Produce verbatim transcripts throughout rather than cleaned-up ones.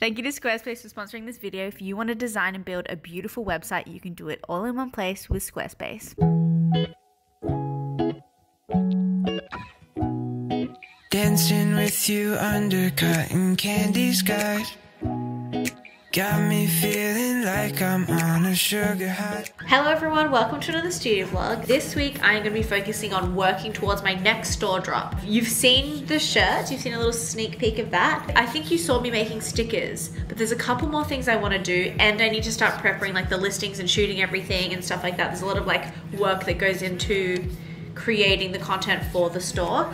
Thank you to Squarespace for sponsoring this video. If you want to design and build a beautiful website, you can do it all in one place with Squarespace. Dancing with you under cotton candy skies. Got me feeling like I'm on a sugar high. Hello everyone, welcome to another studio vlog. This week I'm gonna be focusing on working towards my next store drop. You've seen the shirt, you've seen a little sneak peek of that. I think you saw me making stickers, but there's a couple more things I wanna do, and I need to start prepping like the listings and shooting everything and stuff like that. There's a lot of like work that goes into creating the content for the store.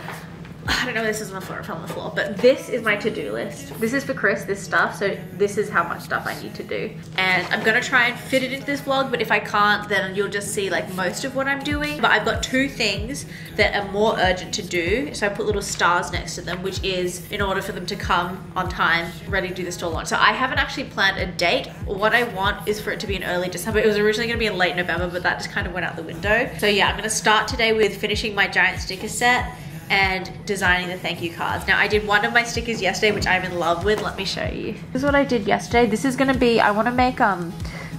I don't know if this is on the floor or from the floor, but this is my to-do list. This is for Chris, this stuff, so this is how much stuff I need to do. And I'm gonna try and fit it into this vlog, but if I can't, then you'll just see like most of what I'm doing. But I've got two things that are more urgent to do, so I put little stars next to them, which is in order for them to come on time, ready to do the store launch. So I haven't actually planned a date. What I want is for it to be in early December. It was originally gonna be in late November, but that just kind of went out the window. So yeah, I'm gonna start today with finishing my giant sticker set and designing the thank you cards. Now I did one of my stickers yesterday, which I'm in love with. Let me show you. This is what I did yesterday. This is gonna be, I wanna make um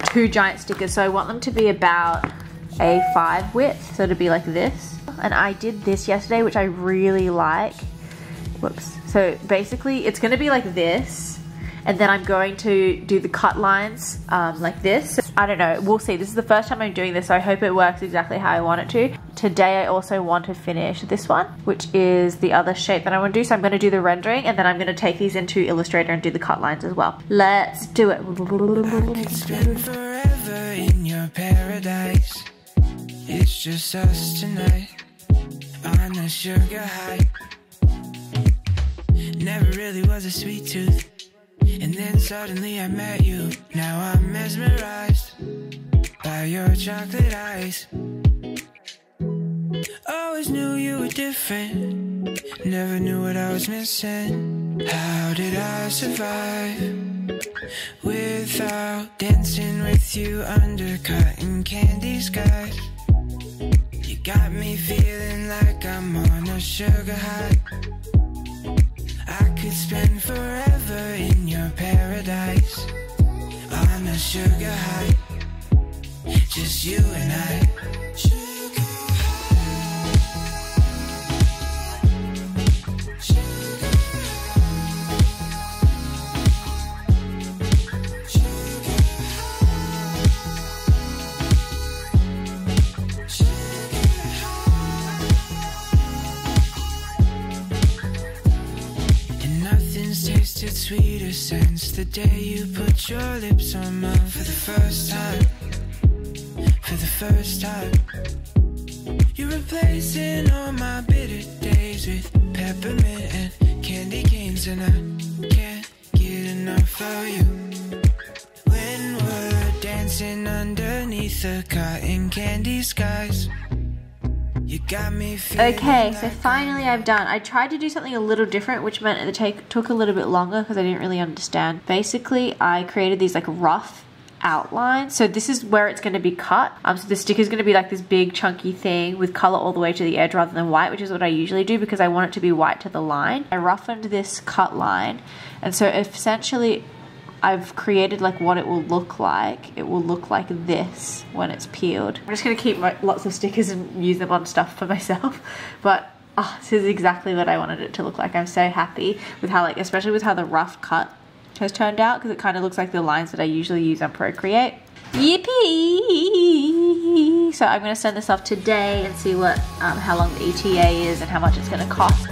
two giant stickers. So I want them to be about A five width. So to be like this. And I did this yesterday, which I really like. Whoops. So basically it's gonna be like this. And then I'm going to do the cut lines um, like this. I don't know, we'll see. This is the first time I'm doing this, so I hope it works exactly how I want it to. Today I also want to finish this one, which is the other shape that I want to do. So I'm going to do the rendering, and then I'm going to take these into Illustrator and do the cut lines as well. Let's do it. I could spend forever in your paradise. It's just us tonight on a sugar high. Never really was a sweet tooth. And then suddenly I met you. Now I'm mesmerized by your chocolate eyes. Always knew you were different. Never knew what I was missing. How did I survive without dancing with you under cotton candy skies? You got me feeling like I'm on a sugar high. I could spend forever in your paradise on a sugar high, just you and I. Sugar high, sugar high, sugar high, sugar high. Tasted sweeter since the day you put your lips on mine for the first time. For the first time, you're replacing all my bitter days with peppermint and candy canes, and I can't get enough of you. When we're dancing underneath the cotton candy skies. You got me feeling. Okay, so finally I've done. I tried to do something a little different, which meant it take, took a little bit longer because I didn't really understand. Basically, I created these like rough outlines. So this is where it's going to be cut. Um, so the sticker is going to be like this big chunky thing with color all the way to the edge rather than white, which is what I usually do because I want it to be white to the line. I roughened this cut line, and so essentially I've created like what it will look like. It will look like this when it's peeled. I'm just gonna keep my, lots of stickers and use them on stuff for myself. But oh, this is exactly what I wanted it to look like. I'm so happy with how like, especially with how the rough cut has turned out, because it kind of looks like the lines that I usually use on Procreate. Yippee! So I'm gonna send this off today and see what, um, how long the E T A is and how much it's gonna cost.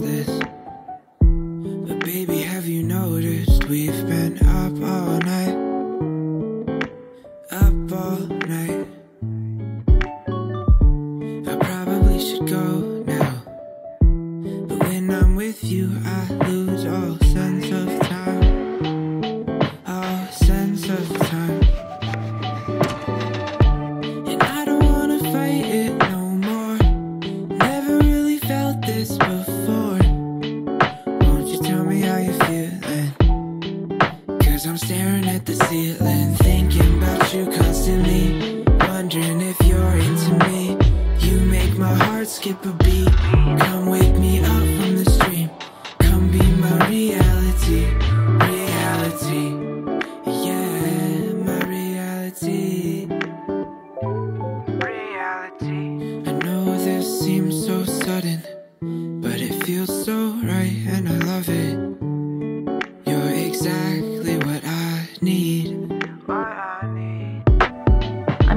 This, but baby, have you noticed we've been up all night? seems so sudden, but it feels so right and I love it. You're exactly what I need. I'm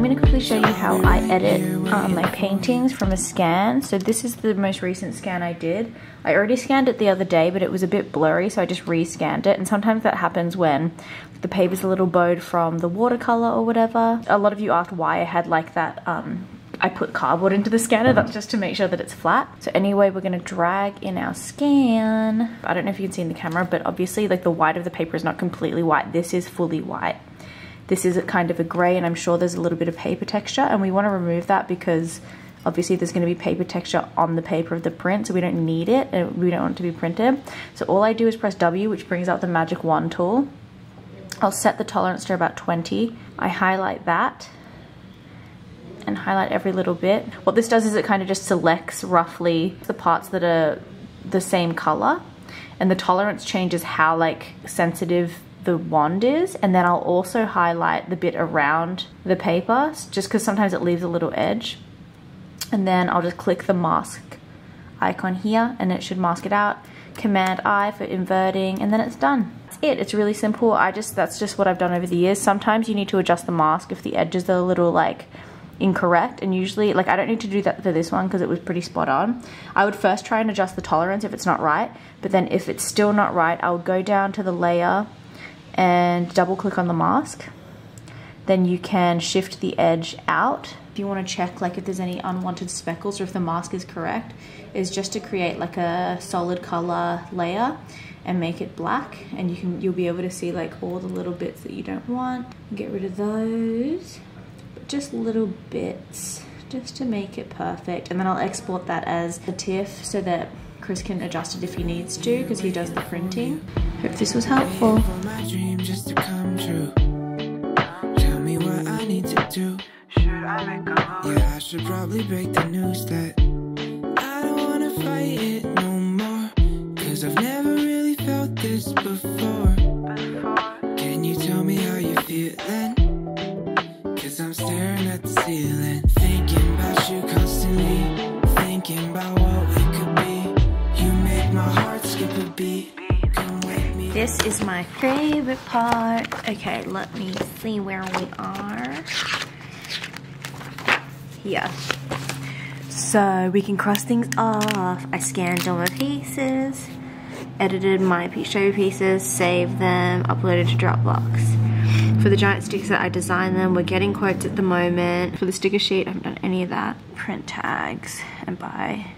going to quickly show you how I edit um, my paintings from a scan. So this is the most recent scan I did. I already scanned it the other day, but it was a bit blurry, so I just re-scanned it. And sometimes that happens when the paper's a little bowed from the watercolor or whatever. A lot of you asked why I had like that... Um, I put cardboard into the scanner, that's just to make sure that it's flat. So anyway, we're gonna drag in our scan. I don't know if you can see in the camera, but obviously like the white of the paper is not completely white. This is fully white. This is a kind of a gray, and I'm sure there's a little bit of paper texture, and we wanna remove that because obviously there's gonna be paper texture on the paper of the print, so we don't need it, and we don't want it to be printed. So all I do is press W, which brings out the magic wand tool. I'll set the tolerance to about twenty. I highlight that and highlight every little bit. What this does is it kind of just selects roughly the parts that are the same color, and the tolerance changes how like sensitive the wand is. And then I'll also highlight the bit around the paper just because sometimes it leaves a little edge. And then I'll just click the mask icon here and it should mask it out. Command I for inverting, and then it's done. That's it, it's really simple. I just, that's just what I've done over the years. Sometimes you need to adjust the mask if the edges are a little like incorrect, and usually like I don't need to do that for this one because it was pretty spot on. I would first try and adjust the tolerance if it's not right, but then if it's still not right, I would go down to the layer and double click on the mask. Then you can shift the edge out. If you want to check like if there's any unwanted speckles or if the mask is correct, is just to create like a solid color layer and make it black, and you can you'll be able to see like all the little bits that you don't want. Get rid of those. Just little bits just to make it perfect, and then I'll export that as a TIFF so that Chris can adjust it if he needs to because he does the printing. Hope this was helpful. Tell me what I need to do. Should I make a home? Yeah, I should probably break the news that I don't want to fight it no more, because I've never really felt this before. Can you tell me how you feel then? I'm staring at the ceiling, thinking about you constantly, thinking about what we could be. You make my heart skip a beat. Come with me. This is my favorite part. Okay, let me see where we are. Yeah. So we can cross things off. I scanned all my pieces, edited my Peachtober pieces, saved them, uploaded to Dropbox. For the giant stickers that I designed them, we're getting quotes at the moment. For the sticker sheet, I haven't done any of that. Print tags and buy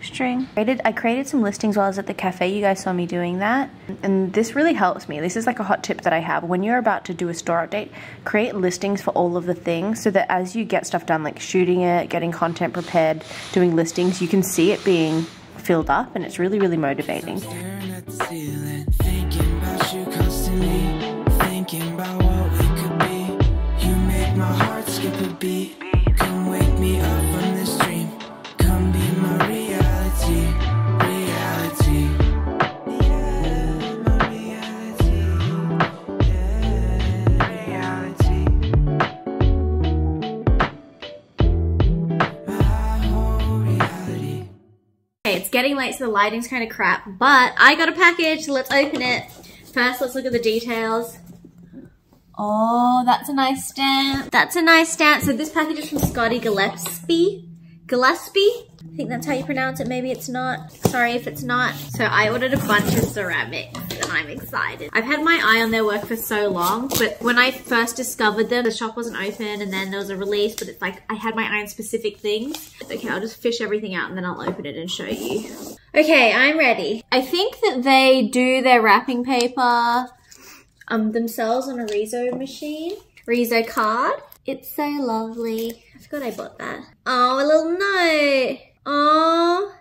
string. I created, I created some listings while I was at the cafe. You guys saw me doing that. And this really helps me. This is like a hot tip that I have. When you're about to do a store update, create listings for all of the things so that as you get stuff done, like shooting it, getting content prepared, doing listings, you can see it being filled up, and it's really, really motivating. About what we could be. You make my heart skip a beat. Come wake me up from this dream. Come be my reality. Reality. Yeah, my reality. Yeah, reality. My whole reality. Okay, it's getting late, so the lighting's kind of crap, but I got a package, so let's open it. First, let's look at the details. Oh, that's a nice stamp. That's a nice stamp. So this package is from Scotty Gillespie. Gillespie? I think that's how you pronounce it. Maybe it's not. Sorry if it's not. So I ordered a bunch of ceramics and I'm excited. I've had my eye on their work for so long, but when I first discovered them, the shop wasn't open, and then there was a release, but it's like I had my eye on specific things. Okay, I'll just fish everything out and then I'll open it and show you. Okay, I'm ready. I think that they do their wrapping paper Um, themselves on a Rizzo machine. Rizzo card. It's so lovely. I forgot I bought that. Oh, a little note. Oh.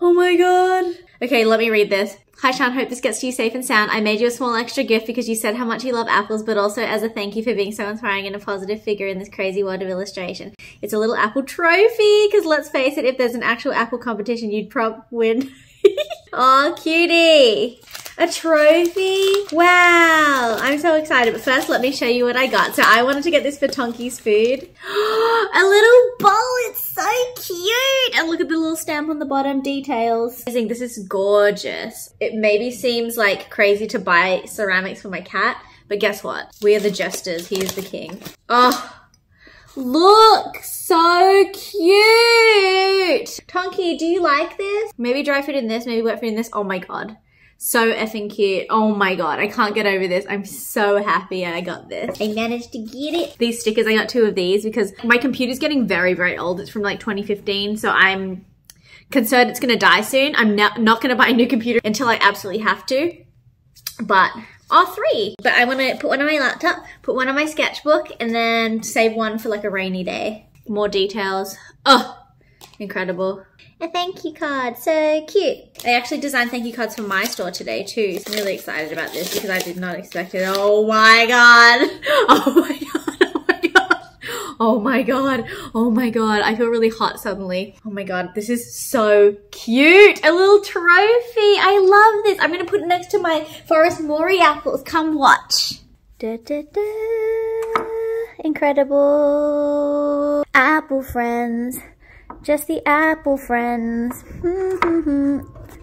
Oh my god. Okay, let me read this. Hi Sean, hope this gets to you safe and sound. I made you a small extra gift because you said how much you love apples, but also as a thank you for being so inspiring and a positive figure in this crazy world of illustration. It's a little apple trophy, because let's face it, if there's an actual apple competition, you'd probably win. Oh, cutie. a trophy. Wow, I'm so excited. But first, let me show you what I got. So I wanted to get this for Tonky's food. A little bowl, it's so cute. And look at the little stamp on the bottom, details. Amazing, this is gorgeous. It maybe seems like crazy to buy ceramics for my cat, but guess what? We are the jesters, he is the king. Oh. Look, so cute. Tonky, do you like this? Maybe dry food in this, maybe wet food in this. Oh my God, so effing cute. Oh my God, I can't get over this. I'm so happy I got this. I managed to get it. These stickers, I got two of these because my computer's getting very, very old. It's from like twenty fifteen, so I'm concerned it's gonna die soon. I'm not gonna buy a new computer until I absolutely have to, but or three. But I want to put one on my laptop, put one on my sketchbook, and then save one for like a rainy day. More details. Oh, incredible. A thank you card, so cute. I actually designed thank you cards for my store today too. So I'm really excited about this because I did not expect it. Oh my God. Oh my God. Oh my God. Oh my God. Oh my God. I feel really hot suddenly. Oh my God. This is so cute. A little trophy. I love this. I'm going to put it next to my Forest Mori apples. Come watch. Da, da, da. Incredible. Apple friends. Just the apple friends.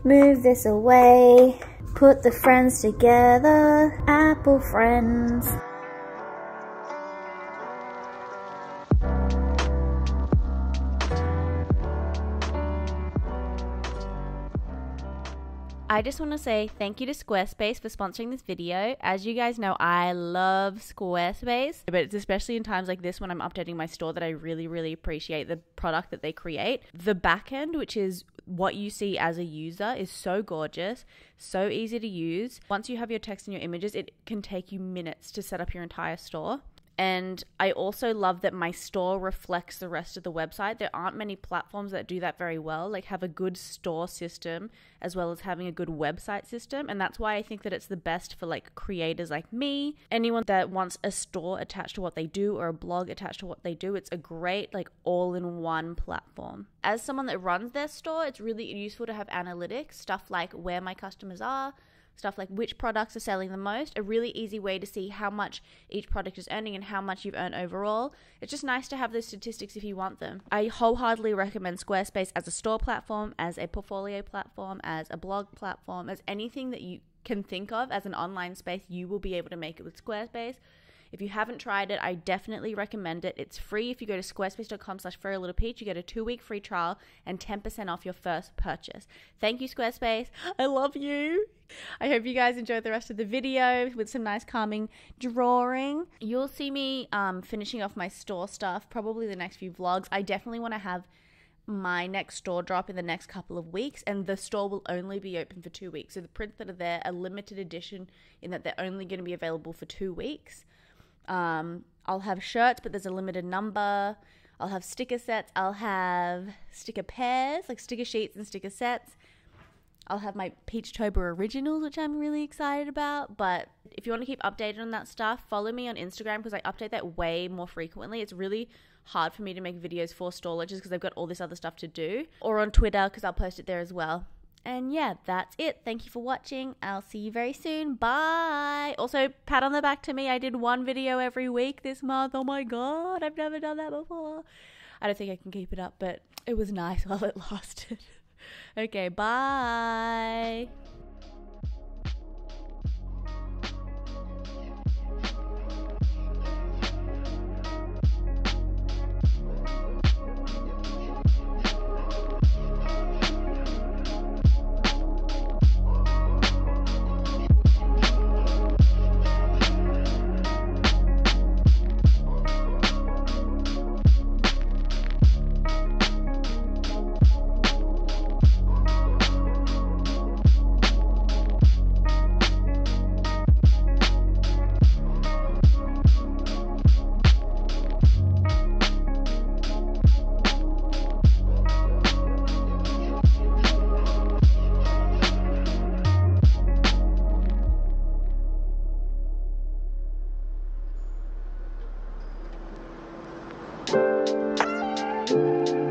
Move this away. Put the friends together. Apple friends. I just want to say thank you to Squarespace for sponsoring this video. As you guys know, I love Squarespace, but it's especially in times like this when I'm updating my store that I really, really appreciate the product that they create. The backend, which is what you see as a user, is so gorgeous, so easy to use. Once you have your text and your images, it can take you minutes to set up your entire store. And I also love that my store reflects the rest of the website. There aren't many platforms that do that very well, like have a good store system as well as having a good website system. And that's why I think that it's the best for like creators like me, anyone that wants a store attached to what they do or a blog attached to what they do. It's a great like all-in-one platform. As someone that runs their store, it's really useful to have analytics, stuff like where my customers are, stuff like which products are selling the most, a really easy way to see how much each product is earning and how much you've earned overall. It's just nice to have those statistics if you want them. I wholeheartedly recommend Squarespace as a store platform, as a portfolio platform, as a blog platform, as anything that you can think of as an online space, you will be able to make it with Squarespace. If you haven't tried it, I definitely recommend it. It's free. If you go to squarespace dot com slash furrylittlepeach, you get a two-week free trial and ten percent off your first purchase. Thank you, Squarespace. I love you. I hope you guys enjoyed the rest of the video with some nice calming drawing. You'll see me um, finishing off my store stuff, probably the next few vlogs. I definitely want to have my next store drop in the next couple of weeks, and the store will only be open for two weeks. So the prints that are there are limited edition in that they're only going to be available for two weeks. Um, I'll have shirts, but there's a limited number. I'll have sticker sets. I'll have sticker pairs, like sticker sheets and sticker sets. I'll have my Peachtober originals, which I'm really excited about. But if you want to keep updated on that stuff, follow me on Instagram because I update that way more frequently. It's really hard for me to make videos for store launches because I've got all this other stuff to do. Or on Twitter because I'll post it there as well. And yeah, that's it. Thank you for watching. I'll see you very soon. Bye. Also, pat on the back to me. I did one video every week this month. Oh my God, I've never done that before. I don't think I can keep it up, but it was nice while it lasted. Okay, bye. Thank you.